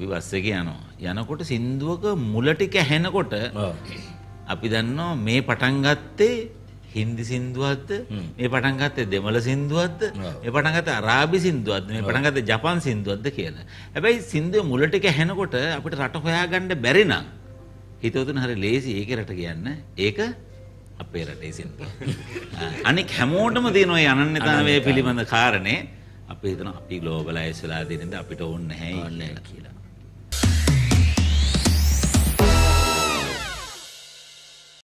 විවස්සේ යනවා යනකොට සින්දුවක මුලට කැහෙනකොට අපි දන්නවා මේ පටන් ගත්තේ හින්දි සින්දුවක්ද මේ පටන් ගත්තේ දෙමළ සින්දුවක්ද මේ පටන් ගත්තේ අරාබි සින්දුවක්ද මේ පටන් ගත්තේ ජපාන් සින්දුවක්ද කියලා. හැබැයි සින්දුවේ මුලට කැහෙනකොට අපිට රට හොයාගන්න බැරි නම් හිතවතුන් හරිය ලේසි ඒකේ රට කියන්න. ඒක අපේ රටේ සින්දුව. අනික හැමෝටම තියෙන ඔය අනන්‍යතාවය පිළිබඳ කාරණේ අපි හිතනවා අපි ග්ලෝබලයිස් වෙලා දිනින්ද අපිට ඕනේ නැහැ කියලා.